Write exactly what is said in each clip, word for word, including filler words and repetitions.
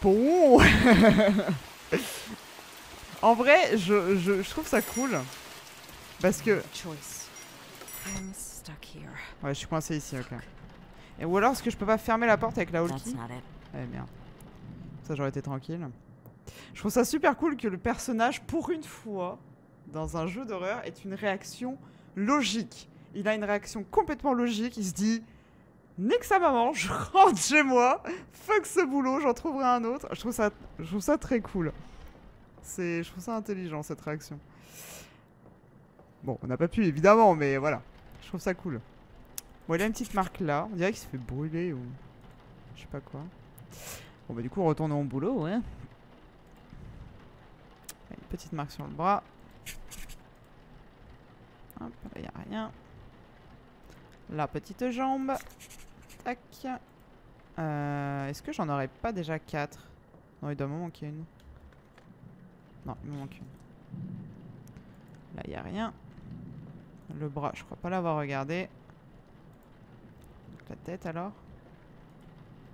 peau. En vrai, je, je, je trouve ça cool. Parce que... Ouais, je suis coincé ici, ok. Et ou alors, est-ce que je peux pas fermer la porte avec la hotkey? Eh merde. Ça, j'aurais été tranquille. Je trouve ça super cool que le personnage, pour une fois, dans un jeu d'horreur, ait une réaction logique. Il a une réaction complètement logique, il se dit... Nique sa maman, je rentre chez moi, fuck ce boulot, j'en trouverai un autre. Je trouve ça, je trouve ça très cool. Je trouve ça intelligent, cette réaction. Bon, on n'a pas pu, évidemment, mais voilà. Je trouve ça cool. Bon, il a une petite marque là. On dirait qu'il se fait brûler ou... Je sais pas quoi. Bon, bah du coup, retournons au boulot, ouais. Une petite marque sur le bras. Hop, là, y a rien. La petite jambe. Tac. Euh, Est-ce que j'en aurais pas déjà quatre? Non, il doit me manquer une. Non, il me manque une. Là, il n'y a rien. Le bras, je crois pas l'avoir regardé. La tête, alors?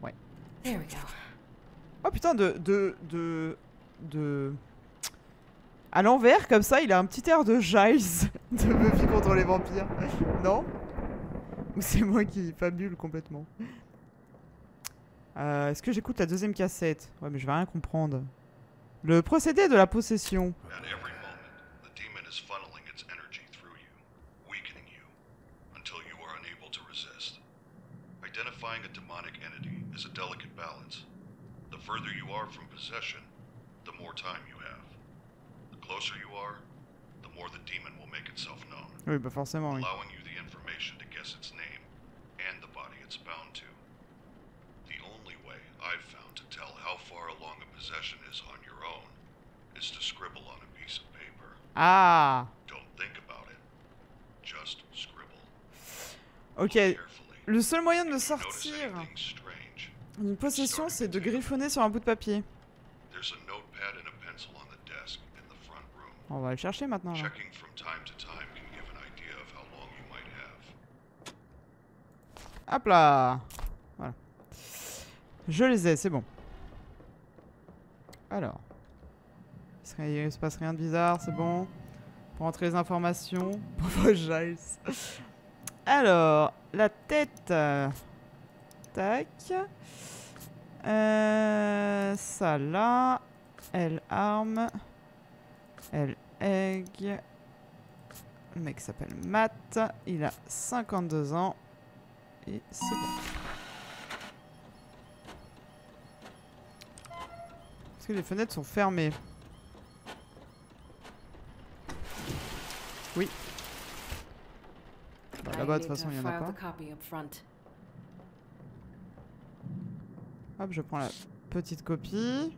Ouais. There we go. Oh putain, de... de... de... de... à l'envers, comme ça, il a un petit air de Giles de Buffy contre les vampires. Non? Ou c'est moi qui fabule complètement? euh, Est-ce que j'écoute la deuxième cassette? Ouais, mais je vais rien comprendre. Le procédé de la possession. Oui, bah forcément, oui. Ah. Ok, le seul moyen de me sortir une possession, c'est de griffonner sur un bout de papier. On va le chercher maintenant. Là. Hop là. Voilà. Je les ai, c'est bon. Alors. Il ne se passe rien de bizarre, c'est bon. Pour entrer les informations. Pauvre Giles. Alors, la tête. Tac. Euh, ça là. Elle arme. Elle egg. Le mec s'appelle Matt. Il a cinquante-deux ans. Et c'est bon. Parce que les fenêtres sont fermées. Oui. Bah, là-bas, de toute façon, il n'y en a pas. Hop, je prends la petite copie.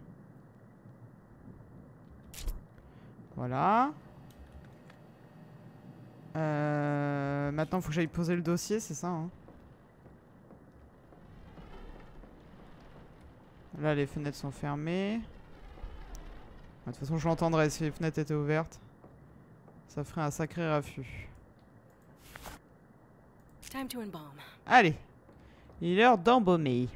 Voilà. Euh, maintenant, il faut que j'aille poser le dossier, c'est ça, hein. Là, les fenêtres sont fermées. De toute façon, je l'entendrais si les fenêtres étaient ouvertes. Ça ferait un sacré raffut. Allez. Il est l'heure d'embaumer.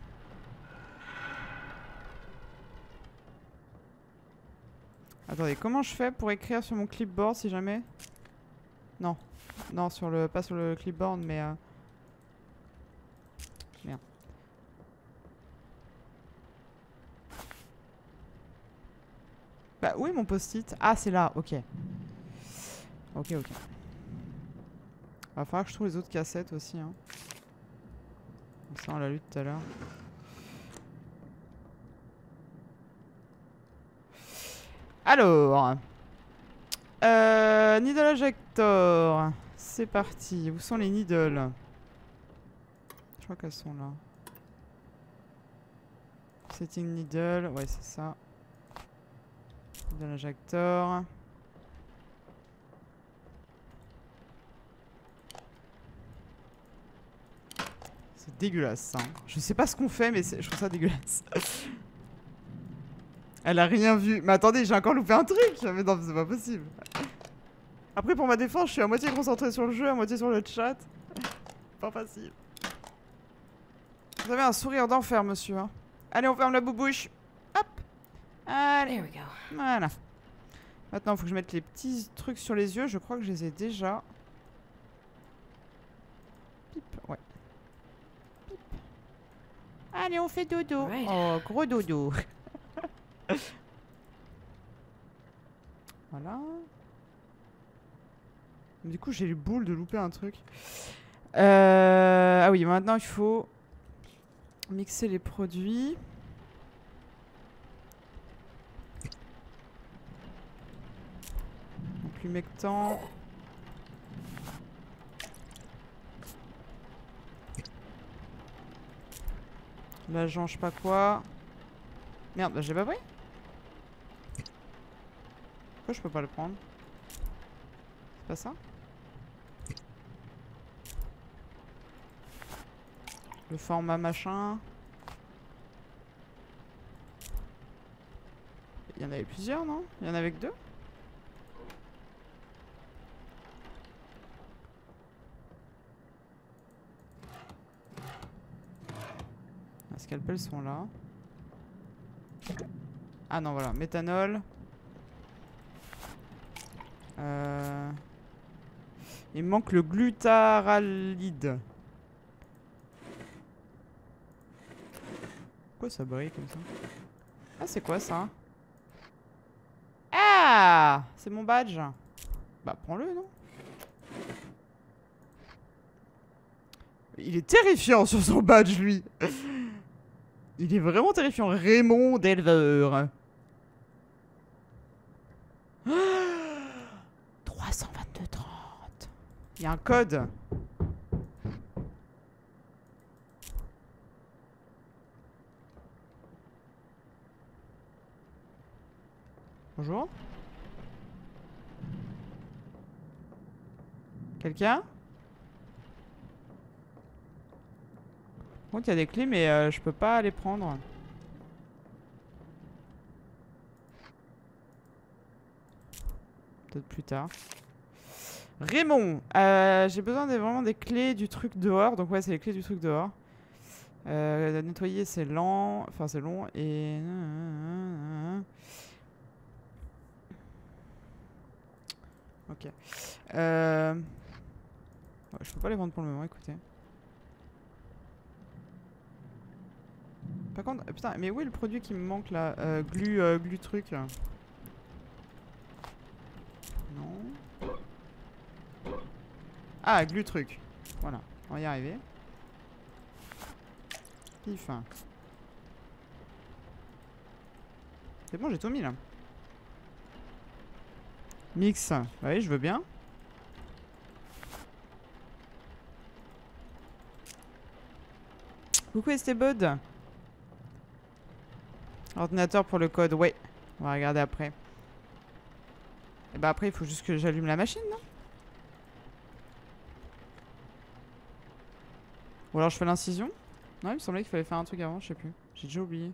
Attendez, comment je fais pour écrire sur mon clipboard si jamais? Non. Non, sur le, pas sur le clipboard, mais... Euh... Merde. Bah, où est mon post-it? Ah, c'est là, ok. Ok, ok. Va falloir que je trouve les autres cassettes aussi, hein. Ça, on l'a lu tout à l'heure. Alors... Euh... Needle Ejector. C'est parti. Où sont les needles? Je crois qu'elles sont là. Setting needle. Ouais, c'est ça. Needle Ejector. C'est dégueulasse, hein. Je sais pas ce qu'on fait, mais je trouve ça dégueulasse. Elle a rien vu. Mais attendez, j'ai encore loupé un truc. Mais non, c'est pas possible. Après, pour ma défense, je suis à moitié concentrée sur le jeu, à moitié sur le chat. Pas facile. Vous avez un sourire d'enfer, monsieur, hein. Allez, on ferme la boubouche. Hop. Allez, there we go. Voilà. Maintenant, il faut que je mette les petits trucs sur les yeux. Je crois que je les ai déjà. Pip, ouais. Pip. Allez, on fait dodo. Right. Oh, gros dodo. Voilà. Du coup, j'ai eu boule de louper un truc. Euh... Ah oui, maintenant, il faut mixer les produits. Humectant. L'agent, je sais pas quoi. Merde, bah j'ai pas pris. Pourquoi je peux pas le prendre? C'est pas ça? Le format machin. Il y en avait plusieurs, non? Il y en avait que deux? Les scalpels sont là. Ah non, voilà. Méthanol. Euh... Il manque le glutaralide. Pourquoi ça brille comme ça? Ah, c'est quoi ça? Ah! C'est mon badge. Bah, prends-le, non? Il est terrifiant sur son badge, lui. Il est vraiment terrifiant. Raymond Delveur. trois cent vingt-deux trente. Il y a un code. Bonjour. Quelqu'un? Par contre, il y a des clés, mais euh, je peux pas les prendre. Peut-être plus tard. Raymond, euh, j'ai besoin des, vraiment des clés du truc dehors. Donc ouais, c'est les clés du truc dehors. Euh, nettoyer, c'est lent. Enfin, c'est long. Et... Ok. Euh... Ouais, je peux pas les prendre pour le moment, écoutez. Par contre, putain, mais où est le produit qui me manque là? euh, Glu, euh, glu truc. Non. Ah, glu truc. Voilà, on va y arriver. Pif. C'est bon, j'ai tout mis là. Mix. Oui, je veux bien. Coucou Estébod. Ordinateur pour le code, ouais. On va regarder après. Et bah après, il faut juste que j'allume la machine, non? Ou alors je fais l'incision? Non, il me semblait qu'il fallait faire un truc avant, je sais plus. J'ai déjà oublié.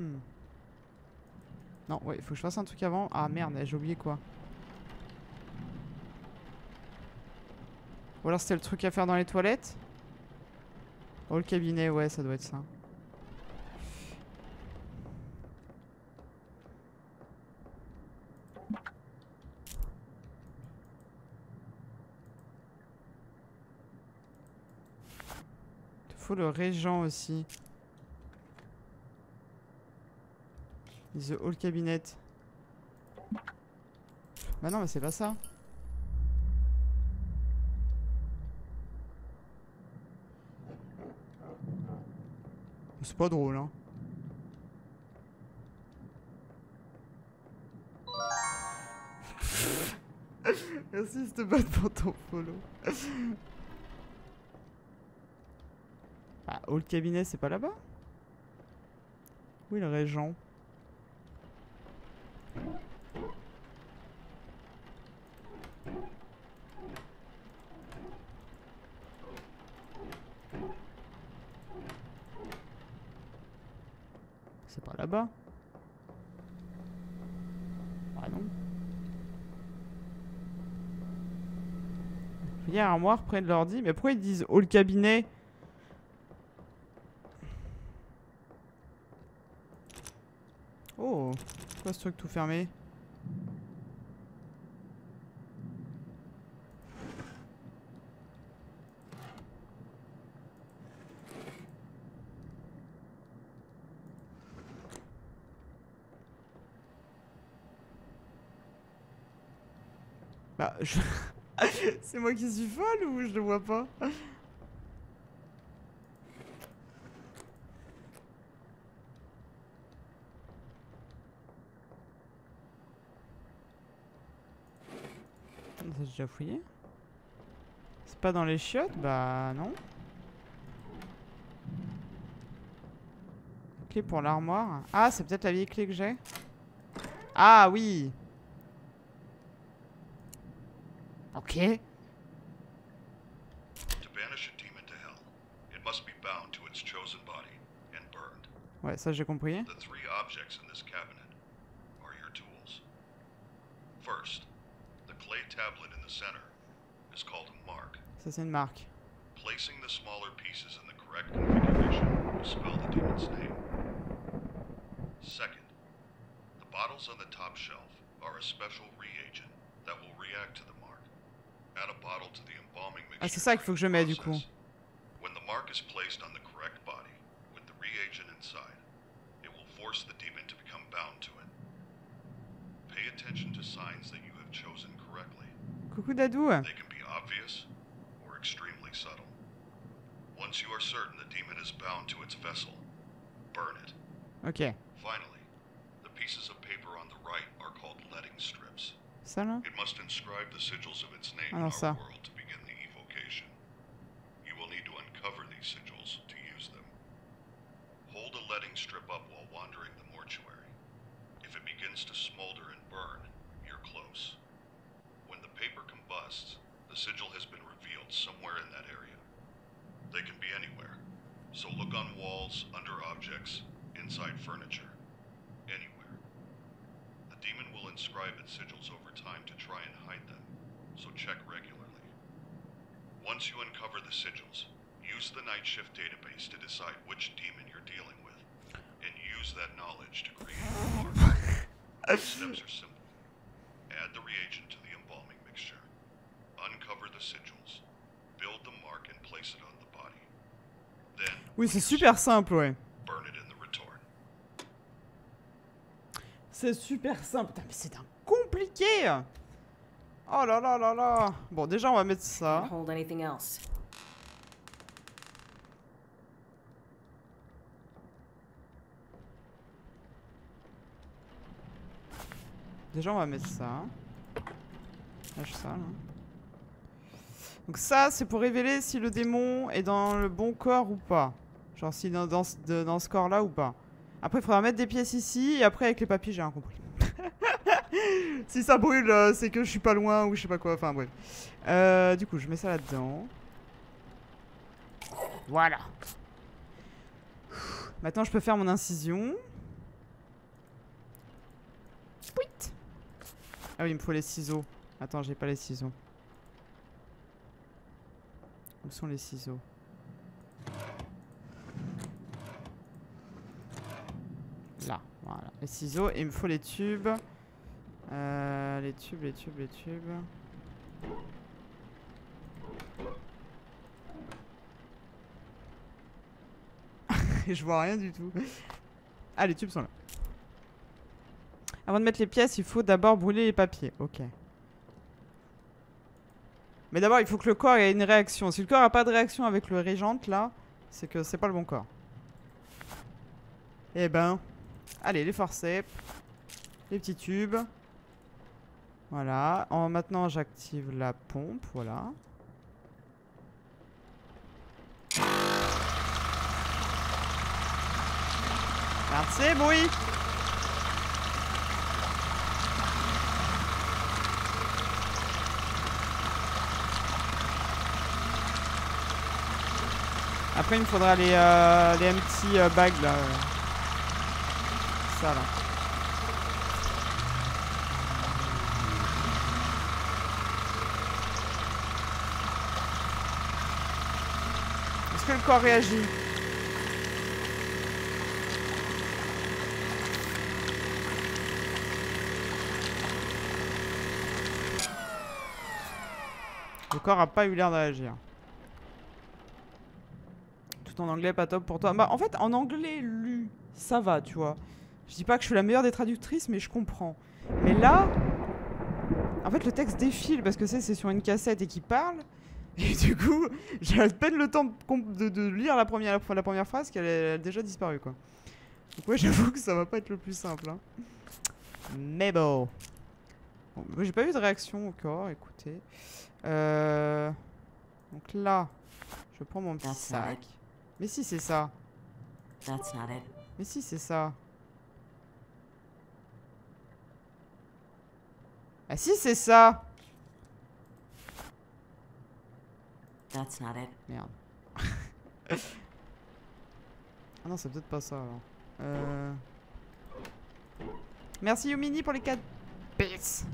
Hmm. Non, ouais, il faut que je fasse un truc avant. Ah merde, j'ai oublié quoi. Ou alors c'était le truc à faire dans les toilettes? Oh, le cabinet, ouais, ça doit être ça. Faut le régent aussi. The Hall Cabinet. Bah non, mais c'est pas ça. C'est pas drôle, hein. Merci, c'était pas pour ton follow. Ah, oh, le cabinet, c'est pas là-bas? Où est le régent? C'est pas là-bas? Ah non. Il y a un armoire près de l'ordi, mais pourquoi ils disent oh, le cabinet? Oh, c'est quoi ce truc tout fermé? Bah, je... c'est moi qui suis folle ou je le vois pas? J'ai déjà fouillé. C'est pas dans les chiottes? Bah non. Clé pour l'armoire. Ah, c'est peut-être la vieille clé que j'ai. Ah oui. Ok. Ouais, ça j'ai compris. Ça c'est une marque. Ah, c'est ça qu'il faut que je mette du coup. Coucou Dadou. Ok. Ça là? Ah non, ça. Once you uncover the sigils, use the Night Shift database to decide which demon you're dealing with, and use that knowledge to create a mark. The steps are simple. Add the reagent to the embalming mixture, uncover the sigils, build the mark and place it on the body. Then, oui, c'est super simple, ouais. Burn it in the return. C'est super simple. Putain, mais c'est dingue compliqué. Oh là là là là. Bon, déjà on va mettre ça. Déjà on va mettre ça. Lâche ça là. Donc ça c'est pour révéler si le démon est dans le bon corps ou pas. Genre s'il est dans ce, dans ce corps là ou pas. Après il faudra mettre des pièces ici et après avec les papilles j'ai rien compris. Si ça brûle, euh, c'est que je suis pas loin ou je sais pas quoi. Enfin bref. Euh, du coup, je mets ça là-dedans. Voilà. Maintenant, je peux faire mon incision. Pouit. Ah oui, il me faut les ciseaux. Attends, j'ai pas les ciseaux. Où sont les ciseaux? Là, voilà. Les ciseaux, et il me faut les tubes. Euh, les tubes, les tubes, les tubes. Je vois rien du tout. Ah, les tubes sont là. Avant de mettre les pièces, il faut d'abord brûler les papiers. Ok. Mais d'abord, il faut que le corps ait une réaction. Si le corps n'a pas de réaction avec le régente, là, c'est que c'est pas le bon corps. Eh ben. Allez, les forceps. Les petits tubes. Voilà. En, maintenant, j'active la pompe. Voilà. Merci, bruit. Après, il me faudra les, euh, les empty euh, bags là. Ça là. Que le corps réagit. Ton corps a pas eu l'air d'agir. Tout en anglais, pas top pour toi. Bah, en fait, en anglais lu, ça va, tu vois. Je dis pas que je suis la meilleure des traductrices, mais je comprends. Mais là, en fait, le texte défile parce que c'est sur une cassette et qu'il parle. Et du coup, j'ai à peine le temps de, de, de lire la première, la première phrase qu'elle a déjà disparu, quoi. Donc ouais, j'avoue que ça va pas être le plus simple, hein. Mais bon. Bon j'ai pas eu de réaction encore, écoutez. Euh... Donc là, je prends mon petit sac. Mais si, c'est ça. Mais si, c'est ça. Ah si, c'est ça. That's not it. Merde. Ah non, c'est peut-être pas ça alors. Euh... Merci Yumini pour les quatre bits.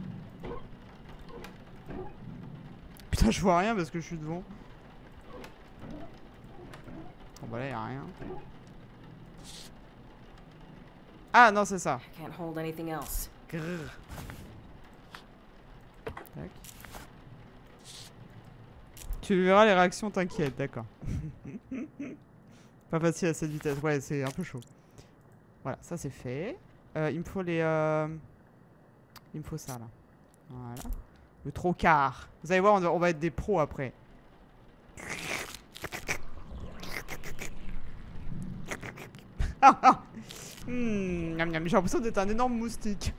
Putain, je vois rien parce que je suis devant. Oh bah là, y'a rien. Ah non, c'est ça. Grrr. Tac. Tu verras les réactions, t'inquiète, d'accord. Pas facile à cette vitesse, ouais, c'est un peu chaud. Voilà, ça c'est fait. Euh, il me faut les... Euh... Il me faut ça, là. Voilà. Le trocar. Vous allez voir, on va être des pros après. Mmh, j'ai l'impression d'être un énorme moustique.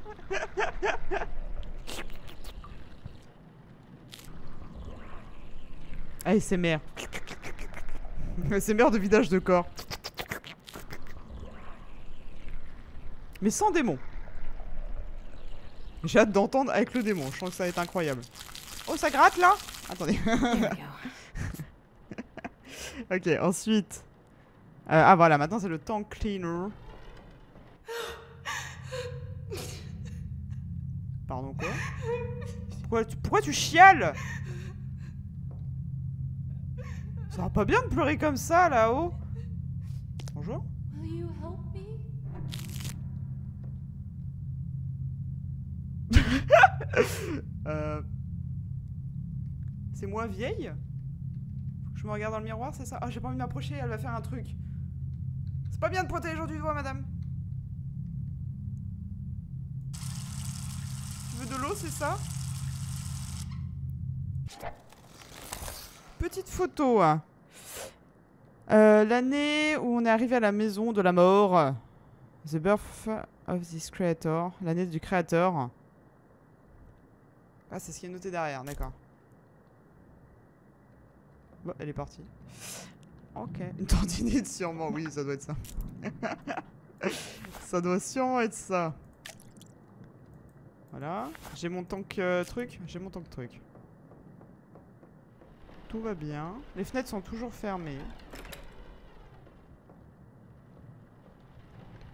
Ah, c'est merde. C'est merde de vidage de corps. Mais sans démon. J'ai hâte d'entendre avec le démon. Je sens que ça va être incroyable. Oh, ça gratte là. Attendez. Ok, ensuite. Euh, ah, voilà, maintenant c'est le tank cleaner. Pardon, quoi? Pourquoi tu, pourquoi tu chiales? Ça va pas bien de pleurer comme ça, là-haut. Bonjour. euh... C'est moi vieille? Faut que je me regarde dans le miroir, c'est ça? Ah, oh, j'ai pas envie de m'approcher, elle va faire un truc. C'est pas bien de pointer les gens du doigt, madame. Tu veux de l'eau, c'est ça? Petite photo. Euh, L'année où on est arrivé à la maison de la mort. The birth of this creator. L'année du créateur. Ah, c'est ce qui est noté derrière, d'accord. Bon, elle est partie. Ok. Une tendinite sûrement, oui, ça doit être ça. Ça doit sûrement être ça. Voilà. J'ai mon tank euh, truc. J'ai mon tank truc. Tout va bien. Les fenêtres sont toujours fermées.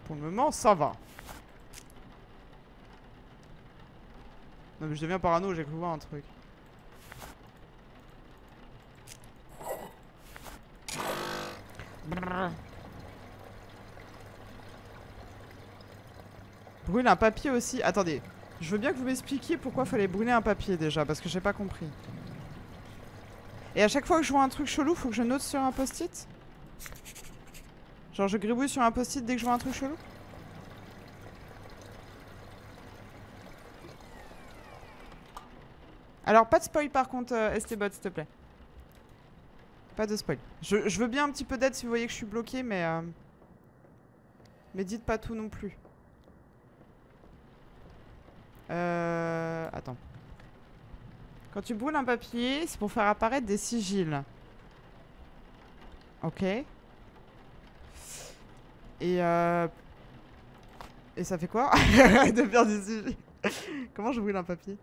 Pour le moment, ça va. Non mais je deviens parano, j'ai cru voir un truc. Brûle un papier aussi. Attendez, je veux bien que vous m'expliquiez pourquoi fallait brûler un papier déjà, parce que j'ai pas compris. Et à chaque fois que je vois un truc chelou, faut que je note sur un post-it? Genre je gribouille sur un post-it dès que je vois un truc chelou? Alors pas de spoil par contre, euh, Estébot, s'il te plaît. Pas de spoil. Je, je veux bien un petit peu d'aide si vous voyez que je suis bloqué, mais... Euh... Mais dites pas tout non plus. Euh... Attends. Quand tu brûles un papier, c'est pour faire apparaître des sigils. Ok. Et euh... Et ça fait quoi de faire des sigils? Comment je brûle un papier?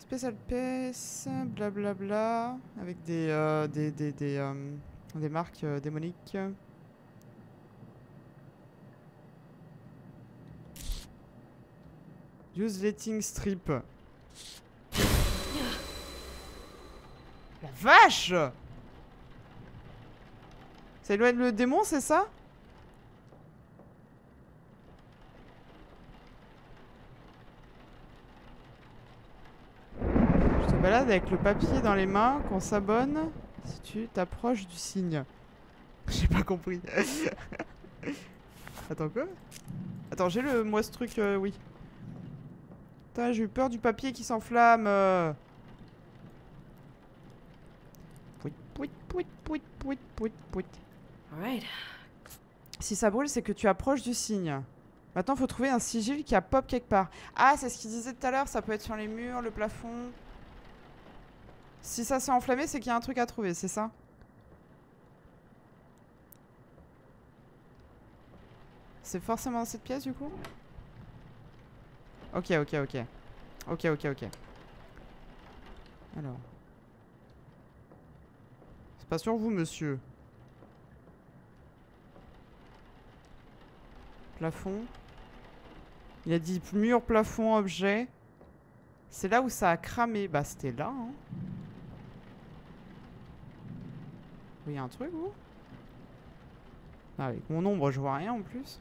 Spécial P S, blablabla, avec des euh, des des des, euh, des marques euh, démoniques. Use letting strip. La vache! Ça éloigne le démon, c'est ça? balade avec le papier dans les mains, qu'on s'abonne si tu t'approches du signe. J'ai pas compris. Attends, quoi? Attends, j'ai le... moi ce truc, euh, oui. Putain, j'ai eu peur du papier qui s'enflamme. Pouit, pouit, pouit, pouit, pouit, pouit, pouit. Alright. Si ça brûle, c'est que tu approches du signe. Maintenant, faut trouver un sigil qui a pop quelque part. Ah, c'est ce qu'il disait tout à l'heure, ça peut être sur les murs, le plafond. Si ça s'est enflammé, c'est qu'il y a un truc à trouver, c'est ça? C'est forcément dans cette pièce, du coup? Ok, ok, ok. Ok, ok, ok. Alors. C'est pas sur vous, monsieur. Plafond. Il a dit mur, plafond, objet. C'est là où ça a cramé. Bah, c'était là, hein. Il y a un truc, vous? Ah, avec mon ombre, je vois rien, en plus.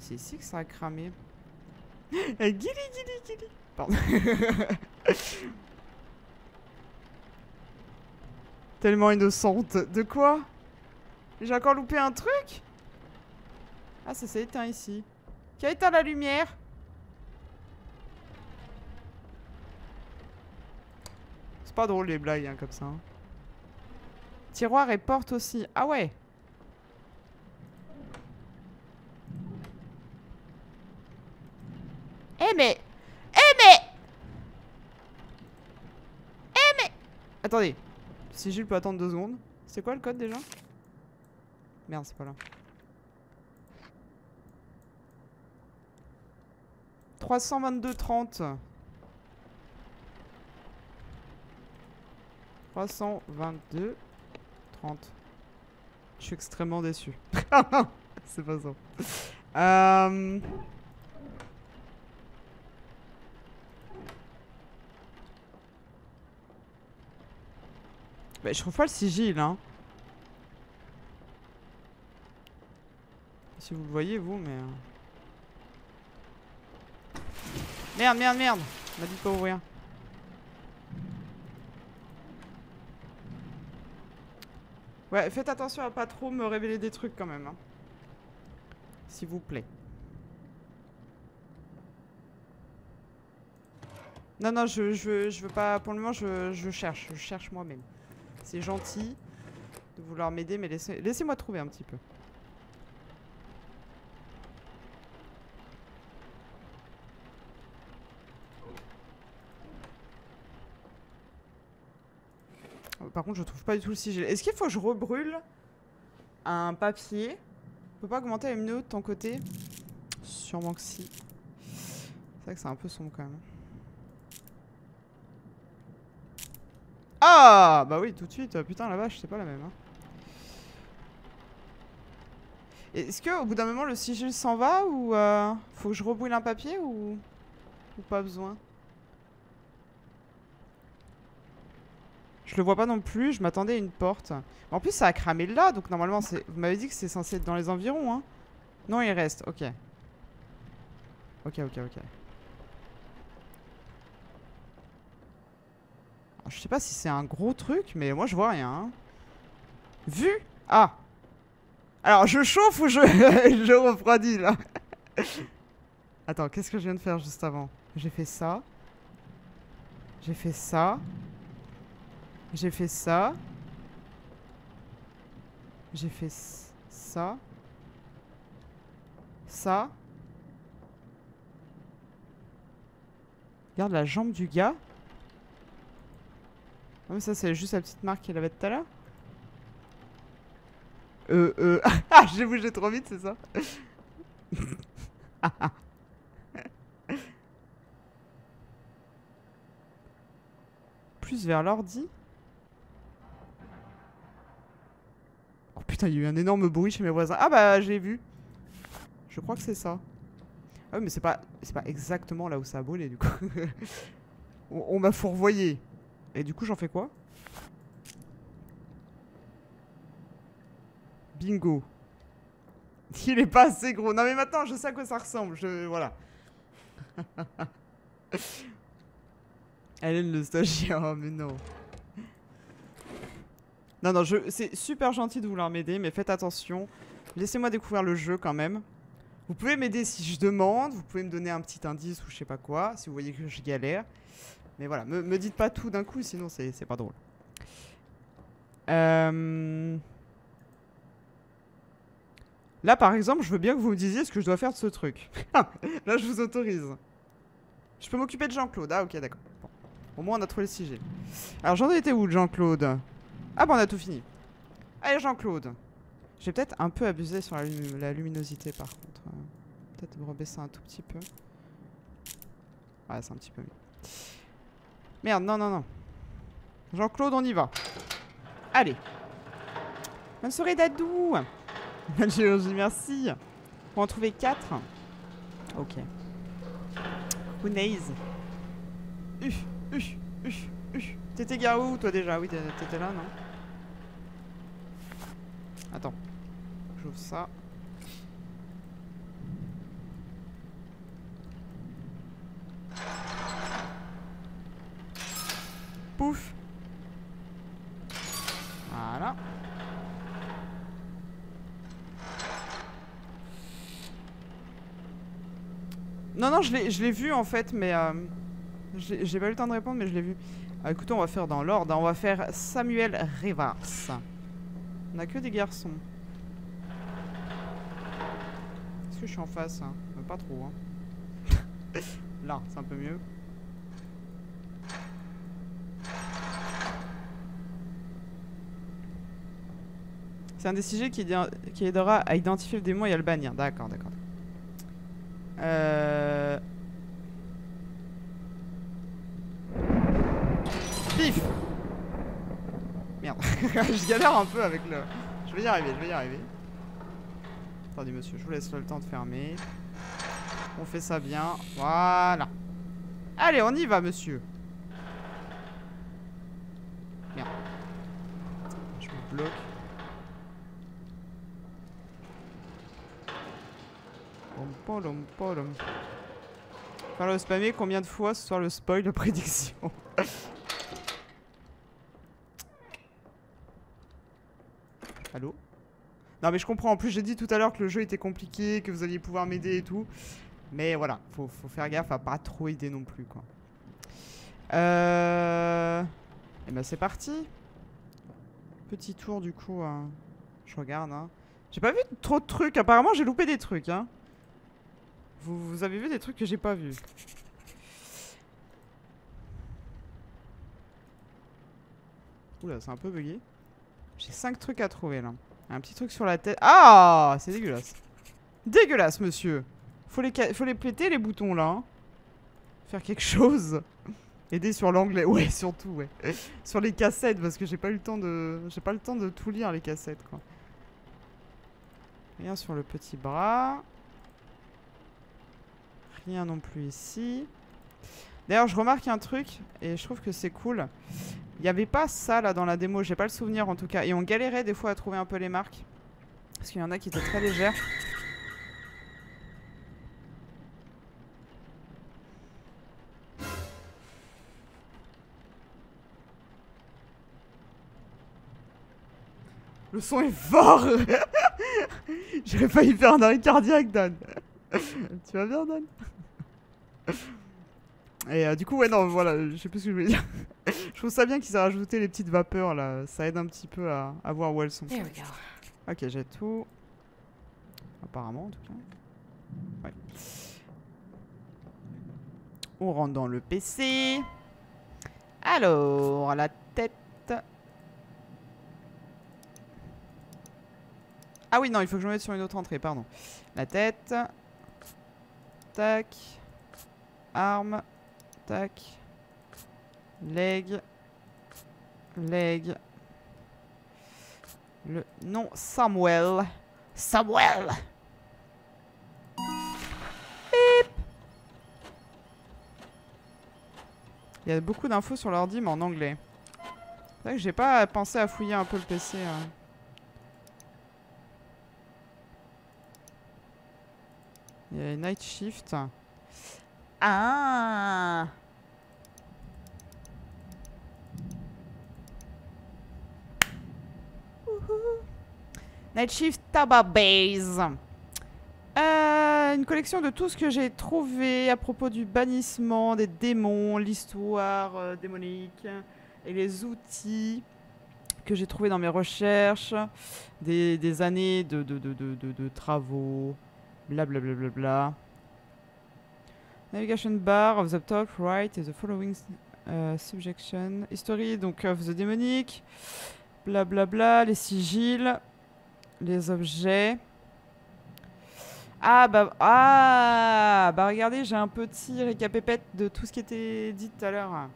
C'est ici que ça a cramé. Gilly, gilly, gilly. Pardon. Tellement innocente. De quoi? J'ai encore loupé un truc? Ah, ça s'est éteint ici. Qui a éteint la lumière? C'est pas drôle les blagues hein, comme ça. Hein. Tiroir et porte aussi. Ah ouais. Eh hey, mais Eh hey, mais Eh hey, mais attendez. Si Jules peut attendre deux secondes. C'est quoi le code déjà? Merde, c'est pas là. trois cent vingt-deux trente. trois cent vingt-deux trente. Je suis extrêmement déçu. C'est pas ça. Euh... Bah, je trouve pas le sigil, hein. Si vous le voyez, vous, mais... Merde, merde, merde. On m'a dit de pas ouvrir. Ouais, faites attention à pas trop me révéler des trucs quand même. Hein. S'il vous plaît. Non, non, je, je, je veux pas... Pour le moment, je, je cherche. Je cherche moi-même. C'est gentil de vouloir m'aider, mais laissez, laissez-moi trouver un petit peu. Par contre, je trouve pas du tout le sigil. Est-ce qu'il faut que je rebrûle un papier? On peut pas augmenter la luminosité de ton côté? Sûrement que si. C'est vrai que c'est un peu sombre quand même. Ah! Bah oui, tout de suite. Putain, la vache, c'est pas la même. Hein. Est-ce qu'au bout d'un moment, le sigil s'en va? Ou euh, faut que je rebrûle un papier ou, ou pas besoin? Je le vois pas non plus, je m'attendais à une porte. En plus, ça a cramé là, donc normalement, vous m'avez dit que c'est censé être dans les environs, hein. Non, il reste, ok. Ok, ok, ok. Alors, je sais pas si c'est un gros truc, mais moi, je vois rien. Hein. Vu? Ah! Alors, je chauffe ou je, je refroidis, là? Attends, qu'est-ce que je viens de faire juste avant? J'ai fait ça. J'ai fait ça. J'ai fait ça. J'ai fait ça. Ça. Regarde la jambe du gars. Oh, mais ça, c'est juste la petite marque qu'il avait tout à l'heure. Euh, euh. Ah, j'ai bougé trop vite, c'est ça? Ah, plus vers l'ordi. Oh putain, il y a eu un énorme bruit chez mes voisins. Ah bah, j'ai vu. Je crois que c'est ça. Ah oui, mais c'est pas, c'est pas exactement là où ça a brûlé, du coup. on on m'a fourvoyé. Et du coup, j'en fais quoi? Bingo. Il est pas assez gros. Non mais maintenant, je sais à quoi ça ressemble. Je... Voilà. Hélène le stagiaire, oh, mais non. Non, non, je... c'est super gentil de vouloir m'aider, mais faites attention. Laissez-moi découvrir le jeu quand même. Vous pouvez m'aider si je demande, vous pouvez me donner un petit indice ou je sais pas quoi, si vous voyez que je galère. Mais voilà, me, me dites pas tout d'un coup, sinon c'est pas drôle. Euh... Là, par exemple, je veux bien que vous me disiez ce que je dois faire de ce truc. Là, je vous autorise. Je peux m'occuper de Jean-Claude. Ah, ok, d'accord. Bon. Au moins, on a trouvé le sigil. Alors, j'en étais où, Jean-Claude? Ah, bah, on a tout fini. Allez, Jean-Claude. J'ai peut-être un peu abusé sur la, lum la luminosité, par contre. Peut-être me rebaisser un tout petit peu. Ouais, c'est un petit peu mieux. Merde, non, non, non. Jean-Claude, on y va. Allez. Bonne soirée, Dadou. Bonne chirurgie, merci. Pour en trouver quatre. Ok. Who knows? Uf, uf, uf, uf. T'étais garou, toi, déjà? Oui, t'étais là, non? Attends, j'ouvre ça. Pouf. Voilà. Non, non, je l'ai vu en fait, mais euh, j'ai pas eu le temps de répondre, mais je l'ai vu. Ah, écoutez, on va faire dans l'ordre, on va faire Samuel Rivers. On a que des garçons. Est-ce que je suis en face hein? Pas trop. Hein. Là, c'est un peu mieux. C'est un des sujets qui, qui aidera à identifier le démon et à le bannir. D'accord, d'accord. Euh... Pif! Merde, je galère un peu avec le... Je vais y arriver, je vais y arriver. Attendez monsieur, je vous laisse le temps de fermer. On fait ça bien, voilà. Allez, on y va monsieur. Merde. Je me bloque. Polom, polom. Faire le spammer combien de fois ce soir le spoil de prédiction? Allô? Non mais je comprends, en plus j'ai dit tout à l'heure que le jeu était compliqué, que vous alliez pouvoir m'aider et tout. Mais voilà, faut, faut faire gaffe à pas trop aider non plus quoi. Euh... Et ben c'est parti. Petit tour du coup, hein. Je regarde hein. J'ai pas vu trop de trucs, apparemment j'ai loupé des trucs hein. Vous, vous avez vu des trucs que j'ai pas vu. Oula, c'est un peu bugué. J'ai cinq trucs à trouver là. Un petit truc sur la tête. Ah, c'est dégueulasse. Dégueulasse, monsieur. Faut les, faut les péter les boutons là. Hein. Faire quelque chose. Aider sur l'anglais. Ouais, surtout, ouais. Sur les cassettes, parce que j'ai pas eu le temps de. J'ai pas le temps de tout lire les cassettes, quoi. Rien sur le petit bras. Rien non plus ici. D'ailleurs, je remarque un truc et je trouve que c'est cool. Il n'y avait pas ça là dans la démo, j'ai pas le souvenir en tout cas. Et on galérait des fois à trouver un peu les marques. Parce qu'il y en a qui étaient très légères. Le son est fort. J'aurais failli faire un arrêt cardiaque, Dan. Tu vas bien, Dan? Et euh, du coup, ouais, non, voilà, je sais plus ce que je voulais dire. Je trouve ça bien qu'ils aient rajouté les petites vapeurs là, ça aide un petit peu à, à voir où elles sont. Ok, j'ai tout. Apparemment, en tout cas. Ouais. On rentre dans le P C. Alors, la tête. Ah oui, non, il faut que je me mette sur une autre entrée, pardon. La tête. Tac. Arme. Tac. Leg. Leg. Le nom Samuel. Samuel. Beep. Il y a beaucoup d'infos sur l'ordi, mais en anglais. C'est vrai que j'ai pas pensé à fouiller un peu le P C. Hein. Il y a Night Shift. Ah! Night Shift Tabac Base. Euh, une collection de tout ce que j'ai trouvé à propos du bannissement, des démons, l'histoire euh, démonique et les outils que j'ai trouvés dans mes recherches, des, des années de, de, de, de, de, de travaux, blablabla. Bla bla bla. Navigation bar of the top right is the following uh, subjection. History donc of the démonique, blablabla, bla bla, les sigils, les objets. Ah bah, ah bah regardez, j'ai un petit récapépète de tout ce qui était dit tout à l'heure.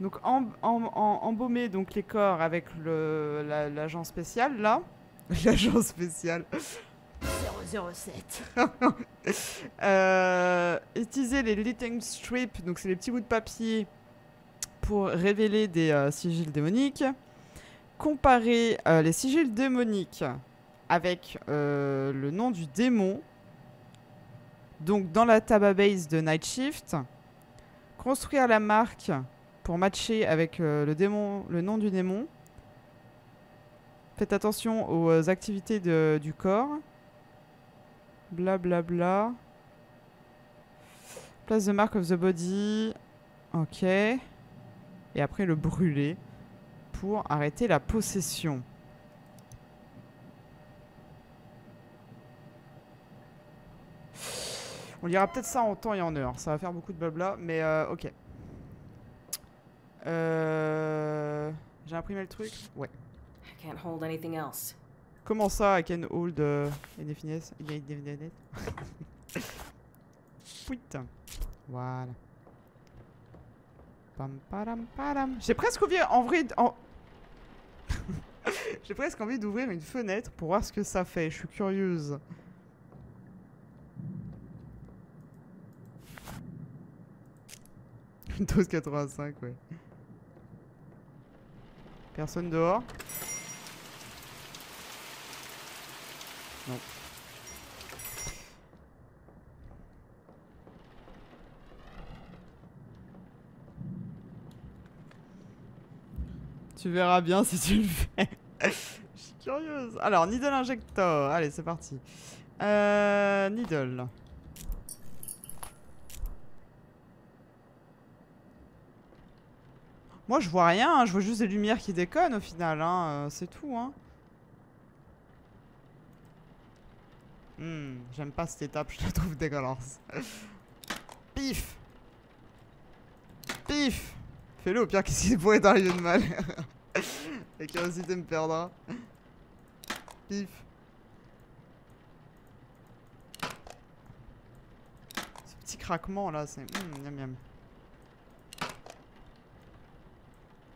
Donc en, en, en, embaumer donc les corps avec le la, l'agent spécial là, l'agent spécial zéro zéro sept. euh, utiliser les letting strips, donc c'est les petits bouts de papier pour révéler des euh, sigils démoniques. Comparer euh, les sigils démoniques avec euh, le nom du démon, donc dans la database de Night Shift, construire la marque pour matcher avec euh, le démon, le nom du démon. Faites attention aux activités de, du corps. Blablabla. Bla bla. Place de marque of the body. Ok. Et après le brûler pour arrêter la possession. On lira peut-être ça en temps et en heure. Ça va faire beaucoup de blabla, mais euh, ok. Euh... J'ai imprimé le truc. Ouais. Comment ça, I can hold uh, anything else? Putain. Voilà. Pam param param. J'ai presque envie, en vrai, en... j'ai presque envie d'ouvrir une fenêtre pour voir ce que ça fait. Je suis curieuse. douze quatre-vingt-cinq, ouais. Personne dehors? Non. Tu verras bien si tu le fais. Je suis curieuse. Alors, Needle Ejector. Allez, c'est parti. Euh, Needle. Moi je vois rien, hein. Je vois juste des lumières qui déconnent au final, hein. euh, c'est tout. Hein. Hmm, j'aime pas cette étape, je la trouve dégueulasse. Pif Pif Fais-le au pire, qu'est-ce qui pourrait t'arriver de mal? La curiosité me perdra. Pif Ce petit craquement là, c'est... Mmh, miam miam.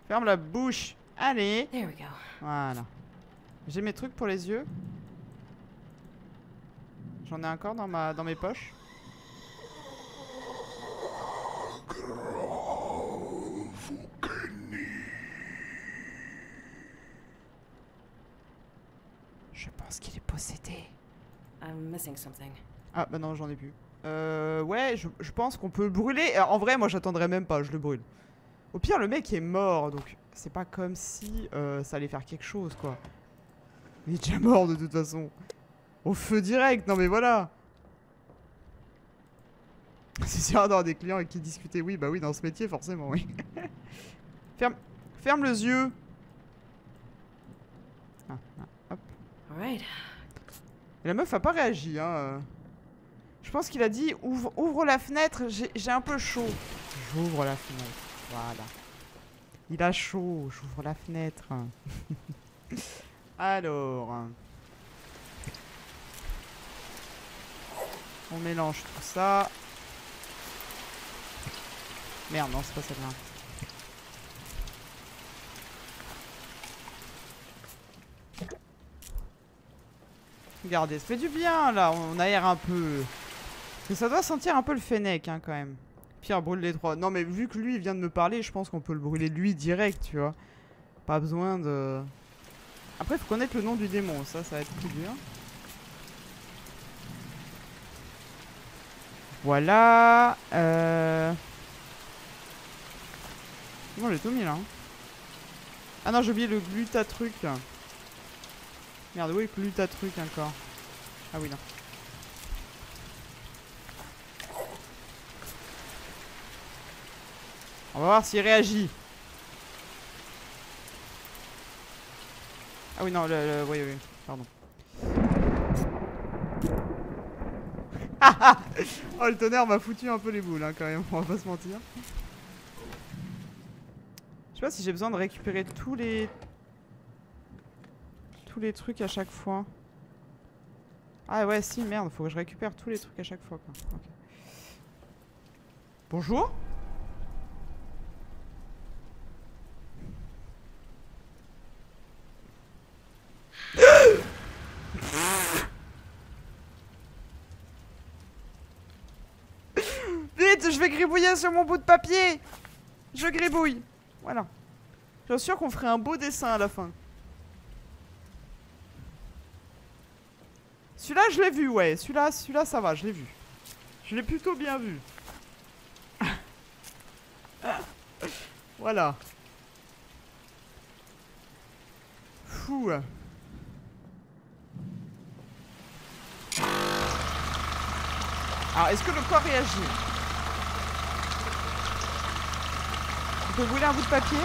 Ferme la bouche. Allez. Voilà. J'ai mes trucs pour les yeux. J'en ai encore dans ma dans mes poches. Je pense qu'il est possédé. Ah bah non, j'en ai plus. Euh, ouais, je, je pense qu'on peut le brûler. En vrai, moi j'attendrai même pas, je le brûle. Au pire, le mec est mort, donc c'est pas comme si euh, ça allait faire quelque chose, quoi. Il est déjà mort de toute façon. Au feu direct, non mais voilà. C'est sûr d'avoir des clients avec qui discuter, oui, bah oui, dans ce métier, forcément, oui. ferme, ferme les yeux. Ah, ah, hop. Et la meuf a pas réagi, hein. Je pense qu'il a dit, ouvre, ouvre la fenêtre, j'ai un peu chaud. J'ouvre la fenêtre. Voilà. Il a chaud, j'ouvre la fenêtre. Alors. On mélange tout ça. Merde, non, c'est pas celle-là. Regardez, ça fait du bien là, on aère un peu. Parce que ça doit sentir un peu le fennec, hein, quand même. Pierre brûle les trois. Non mais vu que lui il vient de me parler, je pense qu'on peut le brûler lui direct, tu vois. Pas besoin de... Après il faut connaître le nom du démon, ça, ça va être plus dur. Voilà. Euh... Bon, j'ai tout mis là. Ah non, j'ai oublié le glutatruc. Merde, où est plus ta truc encore? Ah oui, non. On va voir s'il réagit. Ah oui, non, le... le oui, oui, pardon. Ah ah. Oh, le tonnerre m'a foutu un peu les boules, hein, quand même, on va pas se mentir. Je sais pas si j'ai besoin de récupérer tous les... tous les trucs à chaque fois. Ah ouais, si, merde, faut que je récupère tous les trucs à chaque fois, quoi. Okay. Bonjour. Vite, je vais gribouiller sur mon bout de papier. Je gribouille. Voilà. Je suis sûr qu'on ferait un beau dessin à la fin. Celui-là, je l'ai vu, ouais. Celui-là, celui-là, ça va, je l'ai vu. Je l'ai plutôt bien vu. Voilà. Fou. Alors, est-ce que le corps réagit? Je peux brûler un bout de papier.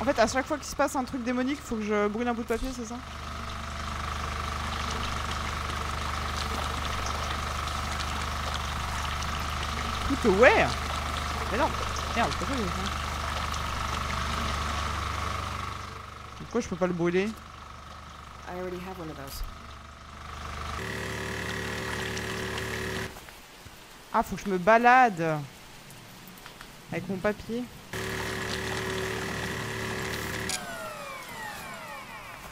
En fait, à chaque fois qu'il se passe un truc démonique, faut que je brûle un bout de papier, c'est ça? Écoute, ouais. Mais non. Merde, je peux pas le brûler. Pourquoi je peux pas le brûler? I already have one of those. Ah, faut que je me balade avec mon papier.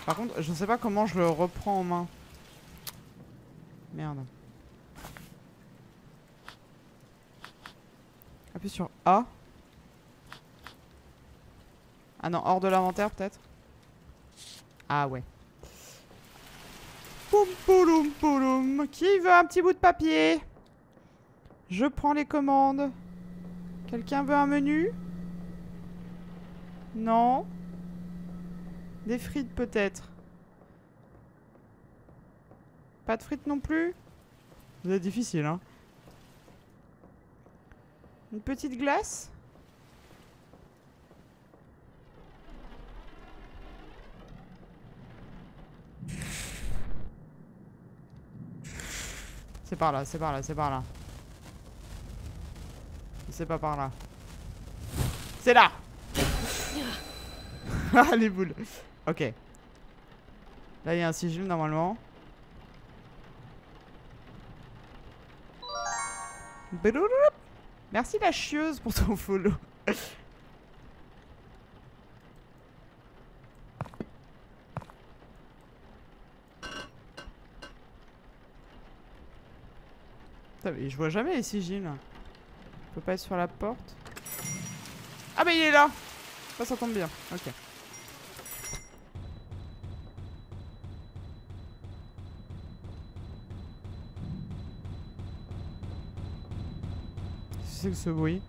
Par contre, je ne sais pas comment je le reprends en main. Merde. Appuie sur A. Ah non, hors de l'inventaire peut-être. Ah ouais. Poum pouloum pouloum. Qui veut un petit bout de papier? Je prends les commandes. Quelqu'un veut un menu? Non. Des frites peut-être. Pas de frites non plus? C'est difficile, hein. Une petite glace? C'est par là, c'est par là, c'est par là. C'est pas par là. C'est là. Ah les boules. Ok. Là il y a un sigil normalement. Merci la chieuse pour ton follow. Putain, mais je vois jamais les sigils. On peut pas être sur la porte. Ah mais il est là. Ça, ça tombe bien. Ok. Qu'est-ce que c'est que ce bruit?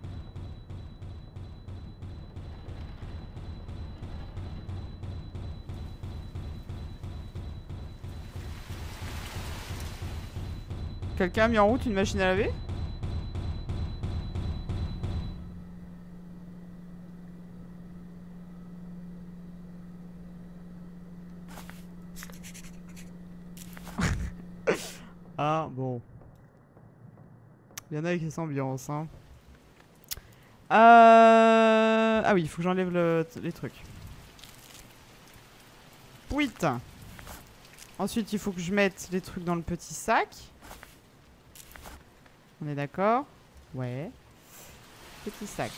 Quelqu'un a mis en route une machine à laver? Ah, bon. Il y en a avec les ambiances, hein. Euh... Ah oui, il faut que j'enlève le les trucs. Putain. Ensuite, il faut que je mette les trucs dans le petit sac. On est d'accord? Ouais. Petit sac.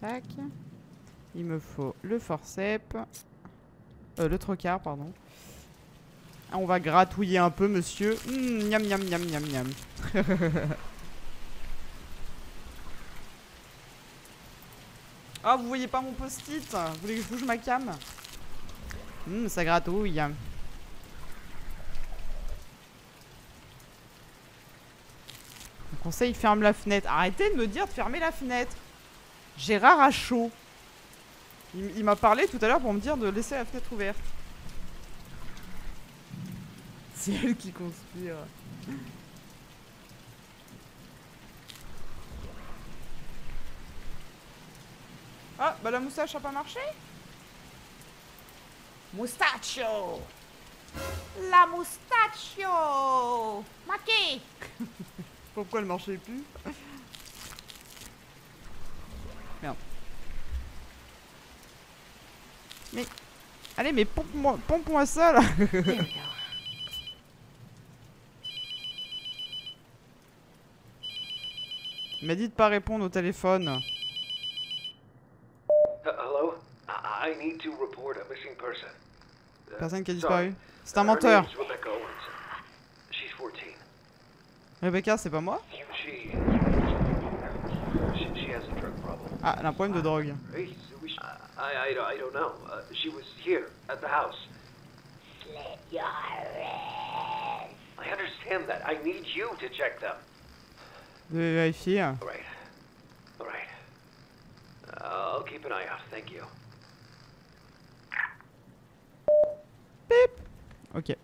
Tac. Il me faut le forceps. Euh, le trocar, pardon. On va gratouiller un peu, monsieur. Mmh, miam, miam, miam, miam, miam. Ah, oh, vous voyez pas mon post-it? Vous voulez que je bouge ma cam? Mmh, ça gratouille. Mon conseil, ferme la fenêtre. Arrêtez de me dire de fermer la fenêtre. Gérard a chaud. Il, il m'a parlé tout à l'heure pour me dire de laisser la fenêtre ouverte. C'est elle qui conspire. Ah, bah la moustache a pas marché? Moustachio! La moustachio! Maquée! Pourquoi elle marchait plus? Merde. Mais... Allez, mais pompe-moi pompe-moi ça, là. Il m'a dit de pas répondre au téléphone. Personne qui a disparu. C'est un menteur. Rebecca, c'est pas moi? Ah, elle a un problème de drogue. De vérifier. I'll keep an eye out, thank you. Pip. Ok.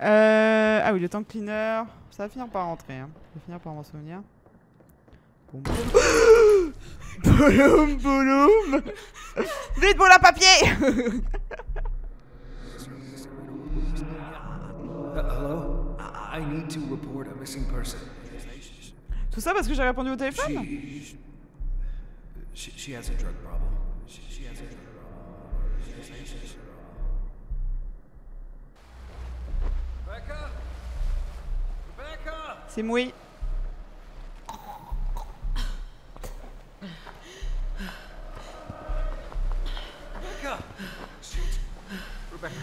Euh, ah oui, le tank cleaner. Ça va finir par rentrer. Hein. Ça va finir par m'en souvenir. Boum. Boum, boum. Vite, boule à papier. Tout ça parce que j'ai répondu au téléphone? She, she has a drug problem. She, she has a drug problem. She has a drug problem. Rebecca? Rebecca? C'est moi. Rebecca! Shoot! Rebecca!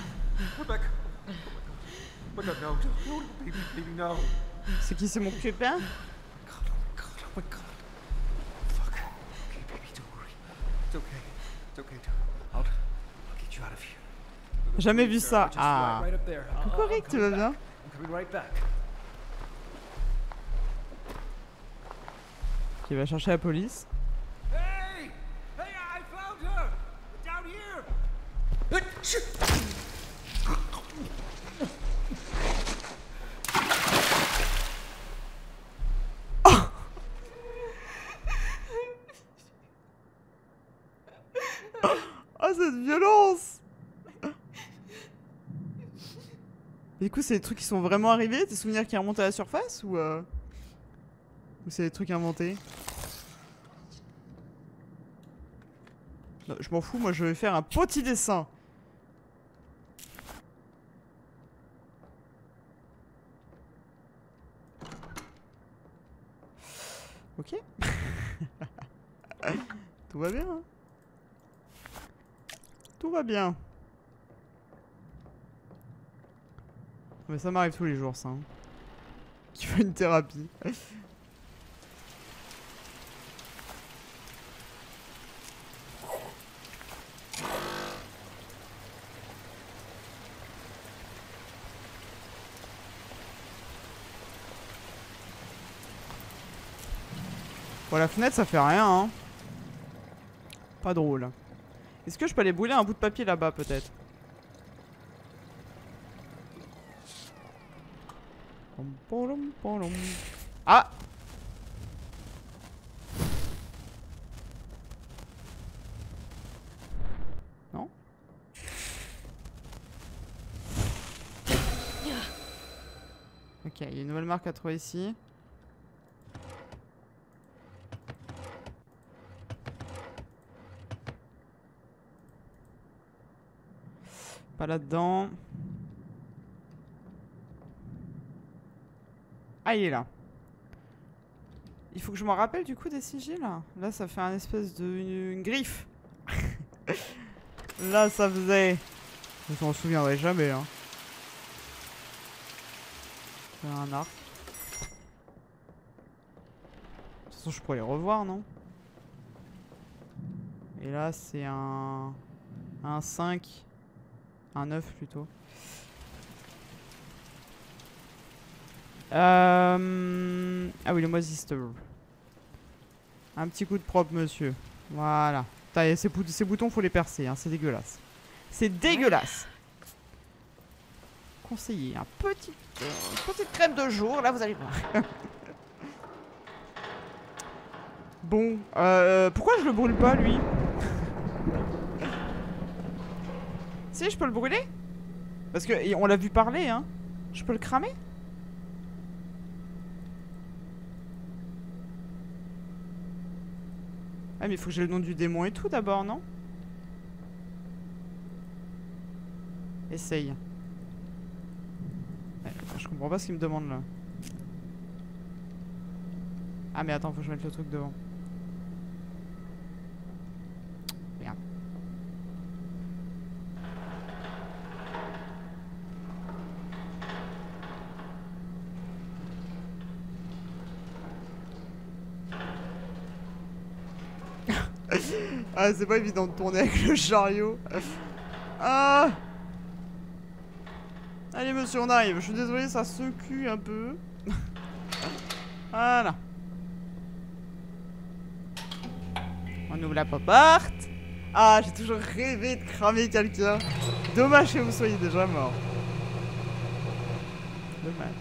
Rebecca! Oh my god, no, no, baby, baby, no. C'est qui, c'est mon copain? Oh my god, oh my god. Jamais vu ça. Ah. Correct, tu vas bien? Qui va chercher la police? Du coup, c'est des trucs qui sont vraiment arrivés, tes souvenirs qui remontent à la surface, ou euh... ou c'est des trucs inventés? Non, je m'en fous, moi je vais faire un petit dessin. Ok. Tout va bien. Hein. Tout va bien. Mais ça m'arrive tous les jours, ça. Hein. Qui veut une thérapie. Bon, la fenêtre, ça fait rien, hein. Pas drôle. Est-ce que je peux aller brûler un bout de papier là-bas, peut-être? Ah! Non? Ok, il y a une nouvelle marque à trouver ici. Pas là-dedans. Ah, il est là. Il faut que je m'en rappelle du coup des sigils. Là, ça fait un espèce de... une, une griffe. Là, ça faisait... Je m'en souviendrai jamais. Hein. Un arc. De toute façon, je pourrais les revoir, non? Et là, c'est un... Un cinq. Un neuf plutôt. Euh... Ah oui, le moisisseur. Un petit coup de propre, monsieur. Voilà. Ces, bout ces boutons, faut les percer, hein, c'est dégueulasse. C'est dégueulasse. Conseiller un petit, euh, une petite crème de jour, là vous allez voir. Bon, euh, pourquoi je le brûle pas lui? Si, je peux le brûler? Parce que on l'a vu parler, hein. Je peux le cramer? Ah mais il faut que j'ai le nom du démon et tout d'abord, non? Essaye. Je comprends pas ce qu'il me demande là. Ah mais attends, faut que je mette le truc devant. Merde. Ah c'est pas évident de tourner avec le chariot. Ah allez monsieur, on arrive. Je suis désolé, ça secue un peu. Voilà. On ouvre la porte. Ah, j'ai toujours rêvé de cramer quelqu'un. Dommage que vous soyez déjà mort. Dommage.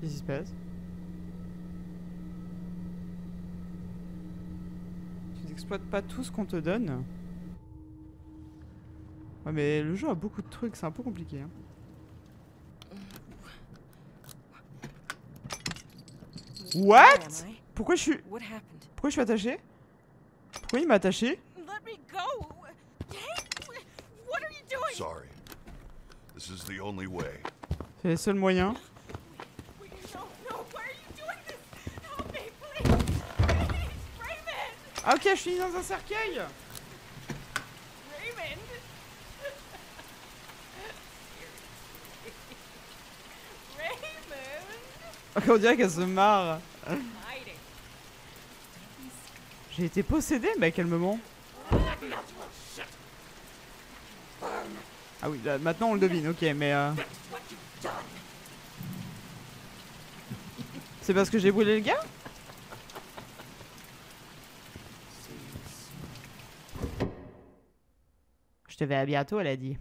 Qu'est-ce qui se passe? Exploite pas tout ce qu'on te donne. Ouais, mais le jeu a beaucoup de trucs, c'est un peu compliqué. Hein. What? Pourquoi je suis... Pourquoi je suis attaché? Pourquoi il m'a attaché? C'est le seul moyen. Ah ok, je suis dans un cercueil. Raymond. Raymond. On dirait qu'elle se marre. J'ai été possédée, mais à quel moment? Ah oui, là, maintenant on le devine, ok, mais... Euh... C'est parce que j'ai brûlé le gars? Je te vais à bientôt, elle a dit.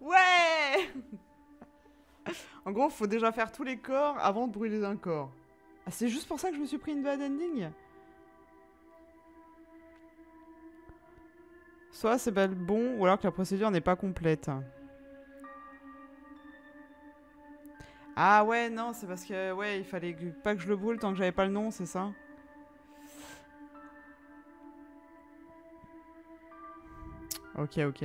Ouais. En gros, faut déjà faire tous les corps avant de brûler un corps. Ah, c'est juste pour ça que je me suis pris une bad ending. Soit c'est pas le bon, ou alors que la procédure n'est pas complète. Ah ouais, non, c'est parce que, ouais, il fallait que, pas que je le brûle tant que j'avais pas le nom, c'est ça? Ok, ok.